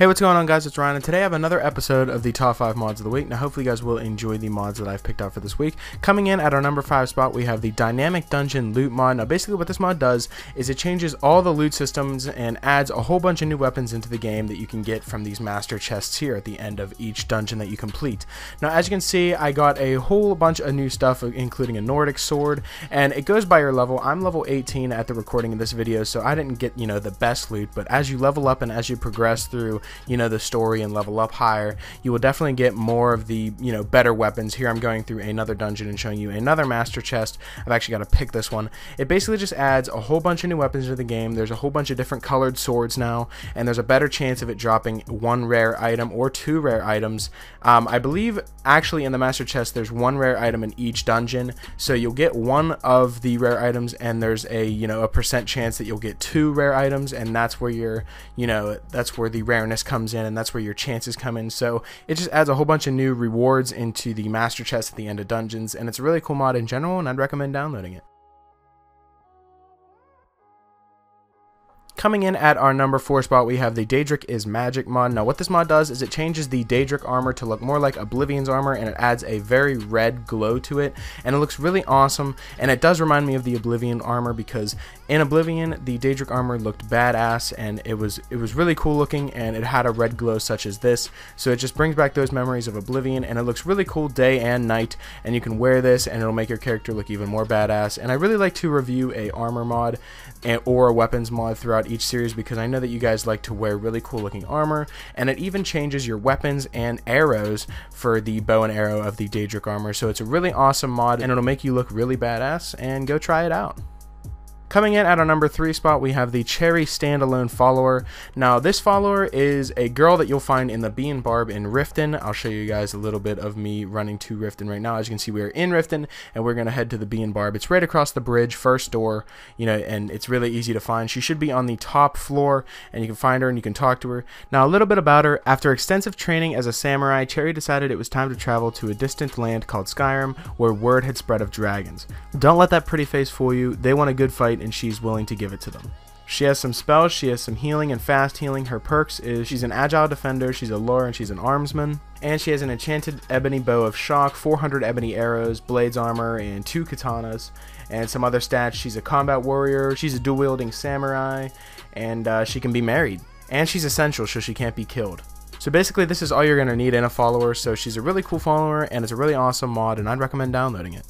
Hey, what's going on, guys? It's Ryan, and today I have another episode of the Top 5 Mods of the Week. Now, hopefully you guys will enjoy the mods that I've picked out for this week. Coming in at our number 5 spot, we have the Dynamic Dungeon Loot mod. Now, basically what this mod does is it changes all the loot systems and adds a whole bunch of new weapons into the game that you can get from these master chests here at the end of each dungeon that you complete. Now, as you can see, I got a whole bunch of new stuff, including a Nordic sword, and it goes by your level. I'm level 18 at the recording of this video, so I didn't get, the best loot, but as you level up and as you progress through the story and level up higher, you will definitely get more of the better weapons. Here I'm going through another dungeon and showing you another master chest. I've actually got to pick this one. It basically just adds a whole bunch of new weapons to the game. There's a whole bunch of different colored swords now, and there's a better chance of it dropping one rare item or two rare items. I believe actually in the master chest there's one rare item in each dungeon, so you'll get one of the rare items, and there's a a percent chance that you'll get two rare items, and that's where your that's where the rareness comes in, and that's where your chances come in. So it just adds a whole bunch of new rewards into the master chest at the end of dungeons, and it's a really cool mod in general, and I'd recommend downloading it. Coming in at our number 4 spot, we have the Daedric is Magic mod. Now, what this mod does is it changes the Daedric armor to look more like Oblivion's armor, and it adds a very red glow to it, and it looks really awesome, and it does remind me of the Oblivion armor, because in Oblivion, the Daedric armor looked badass, and it was really cool looking, and it had a red glow such as this, so it just brings back those memories of Oblivion, and it looks really cool day and night, and you can wear this, and it'll make your character look even more badass, and I really like to review a armor mod or a weapons mod throughout each series, because I know that you guys like to wear really cool looking armor, and it even changes your weapons and arrows for the bow and arrow of the Daedric armor, so it's a really awesome mod, and it'll make you look really badass, and go try it out. Coming in at our number 3 spot, we have the Cherry Standalone Follower. Now, this follower is a girl that you'll find in the Bean Barb in Riften. I'll show you guys a little bit of me running to Riften right now. As you can see, we are in Riften, and we're going to head to the Bean Barb. It's right across the bridge, first door, and it's really easy to find. She should be on the top floor, and you can find her, and you can talk to her. Now, a little bit about her. After extensive training as a samurai, Cherry decided it was time to travel to a distant land called Skyrim, where word had spread of dragons. Don't let that pretty face fool you. They want a good fight, and she's willing to give it to them. She has some spells, she has some healing and fast healing. Her perks is she's an agile defender, she's a lore, and she's an armsman. And she has an enchanted ebony bow of shock, 400 ebony arrows, blades armor, and 2 katanas, and some other stats. She's a combat warrior, she's a dual-wielding samurai, and she can be married. And she's essential, so she can't be killed. So basically, this is all you're going to need in a follower, so she's a really cool follower, and it's a really awesome mod, and I'd recommend downloading it.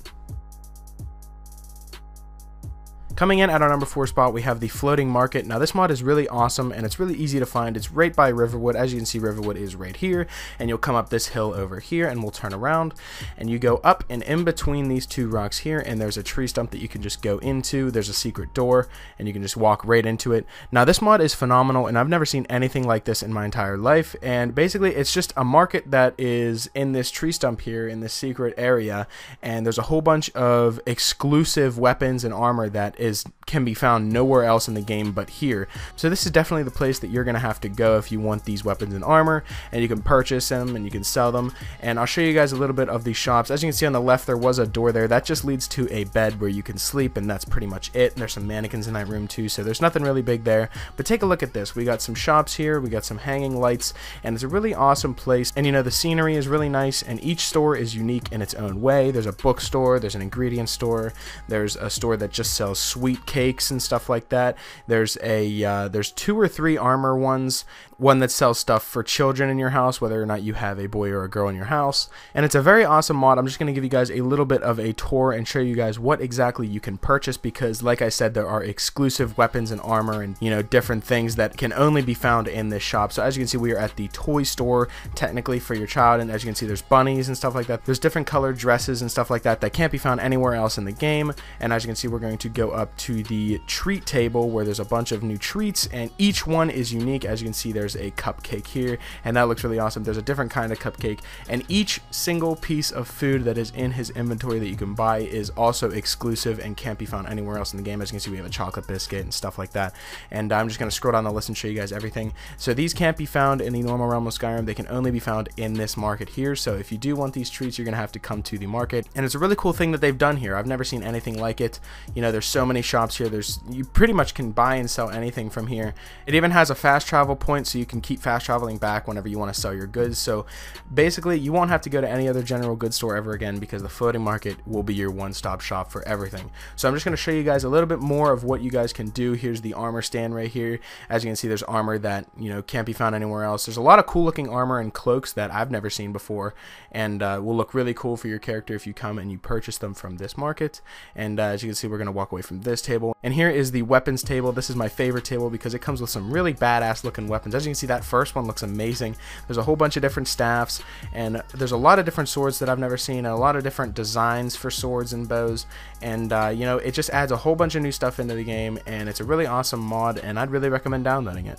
Coming in at our number 4 spot, we have the Floating Market. Now, this mod is really awesome, and it's really easy to find. It's right by Riverwood. As you can see, Riverwood is right here, and you'll come up this hill over here, and we'll turn around, and you go up and in between these two rocks here, and there's a tree stump that you can just go into. There's a secret door, and you can just walk right into it. Now, this mod is phenomenal, and I've never seen anything like this in my entire life, and basically, it's just a market that is in this tree stump here, in this secret area, and there's a whole bunch of exclusive weapons and armor that can be found nowhere else in the game but here. So this is definitely the place that you're going to have to go if you want these weapons and armor, and you can purchase them and you can sell them. And I'll show you guys a little bit of the shops. As you can see on the left, there was a door there that just leads to a bed where you can sleep, and that's pretty much it. And there's some mannequins in that room too, so there's nothing really big there. But take a look at this. We got some shops here, we got some hanging lights, and it's a really awesome place. And the scenery is really nice, and each store is unique in its own way. There's a bookstore, there's an ingredient store, there's a store that just sells sweet cakes and stuff like that. There's a there's 2 or 3 armor ones, one that sells stuff for children in your house, whether or not you have a boy or a girl in your house. And it's a very awesome mod. I'm just going to give you guys a little bit of a tour and show you guys what exactly you can purchase, because like I said, there are exclusive weapons and armor and different things that can only be found in this shop. So as you can see, we are at the toy store technically for your child, and as you can see, there's bunnies and stuff like that. There's different colored dresses and stuff like that that can't be found anywhere else in the game. And as you can see, we're going to go up to the treat table where there's a bunch of new treats, and each one is unique. As you can see, there's a cupcake here, and that looks really awesome. There's a different kind of cupcake, and each single piece of food that is in his inventory that you can buy is also exclusive and can't be found anywhere else in the game. As you can see, we have a chocolate biscuit and stuff like that, and I'm just going to scroll down the list and show you guys everything. So these can't be found in the normal realm of Skyrim. They can only be found in this market here, so if you do want these treats, you're going to have to come to the market, and it's a really cool thing that they've done here. I've never seen anything like it. There's so many many shops here. You pretty much can buy and sell anything from here. It even has a fast travel point, so you can keep fast traveling back whenever you want to sell your goods. So basically, you won't have to go to any other general goods store ever again, because the Floating Market will be your one-stop shop for everything. So I'm just going to show you guys a little bit more of what you guys can do. Here's the armor stand right here. As you can see, there's armor that, you know, can't be found anywhere else. There's a lot of cool looking armor and cloaks that I've never seen before, and will look really cool for your character if you come and you purchase them from this market. And as you can see, we're going to walk away from this table, and here is the weapons table. This is my favorite table because it comes with some really badass looking weapons. As you can see, that first one looks amazing. There's a whole bunch of different staffs, and there's a lot of different swords that I've never seen, and a lot of different designs for swords and bows, and you know, it just adds a whole bunch of new stuff into the game, and it's a really awesome mod, and I'd really recommend downloading it.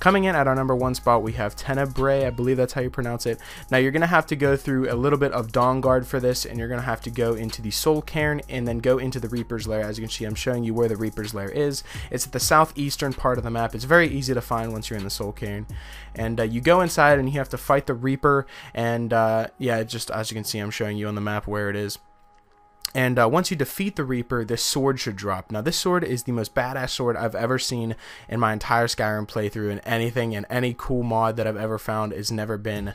Coming in at our number one spot, we have Tenebrae. I believe that's how you pronounce it. Now, you're going to have to go through a little bit of Dawnguard for this, and you're going to have to go into the Soul Cairn and then go into the Reaper's Lair. As you can see, I'm showing you where the Reaper's Lair is. It's at the southeastern part of the map. It's very easy to find once you're in the Soul Cairn. And you go inside, and you have to fight the Reaper. And yeah, just as you can see, I'm showing you on the map where it is. And once you defeat the Reaper, this sword should drop. Now, this sword is the most badass sword I've ever seen in my entire Skyrim playthrough, and anything and any cool mod that I've ever found has never been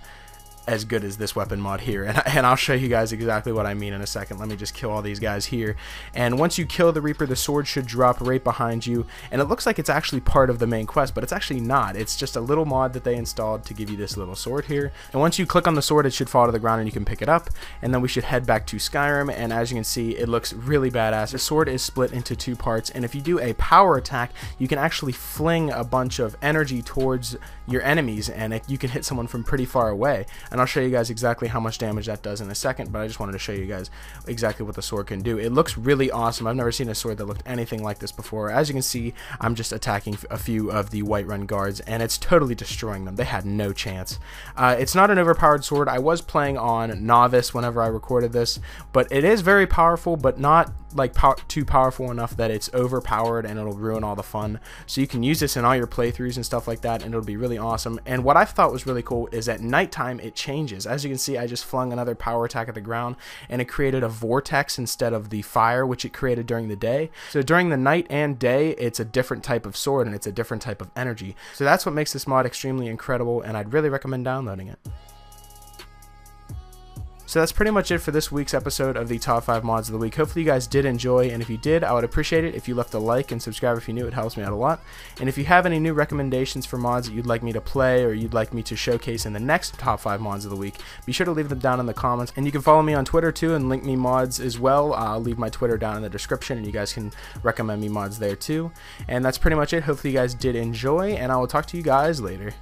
as good as this weapon mod here, and I'll show you guys exactly what I mean in a second. Let me just kill all these guys here, and once you kill the Reaper, the sword should drop right behind you, and it looks like it's actually part of the main quest, but it's actually not. It's just a little mod that they installed to give you this little sword here, and once you click on the sword, it should fall to the ground and you can pick it up, and then we should head back to Skyrim, and as you can see, it looks really badass. The sword is split into two parts, and if you do a power attack, you can actually fling a bunch of energy towards your enemies, and you can hit someone from pretty far away. And I'll show you guys exactly how much damage that does in a second, but I just wanted to show you guys exactly what the sword can do. It looks really awesome. I've never seen a sword that looked anything like this before. As you can see, I'm just attacking a few of the Whiterun guards, and it's totally destroying them. They had no chance. It's not an overpowered sword. I was playing on Novice whenever I recorded this, but it is very powerful, but not like too powerful enough that it's overpowered and it'll ruin all the fun. So you can use this in all your playthroughs and stuff like that, and it'll be really awesome. And what I thought was really cool is at nighttime it changes. As you can see, I just flung another power attack at the ground, and it created a vortex instead of the fire which it created during the day. So during the night and day, it's a different type of sword and it's a different type of energy. So that's what makes this mod extremely incredible, and I'd really recommend downloading it. So that's pretty much it for this week's episode of the Top 5 Mods of the Week. Hopefully you guys did enjoy, and if you did, I would appreciate it if you left a like and subscribe if you knew. It helps me out a lot. And if you have any new recommendations for mods that you'd like me to play or you'd like me to showcase in the next Top 5 Mods of the Week, be sure to leave them down in the comments. And you can follow me on Twitter too, and link me mods as well. I'll leave my Twitter down in the description, and you guys can recommend me mods there too. And that's pretty much it. Hopefully you guys did enjoy, and I will talk to you guys later.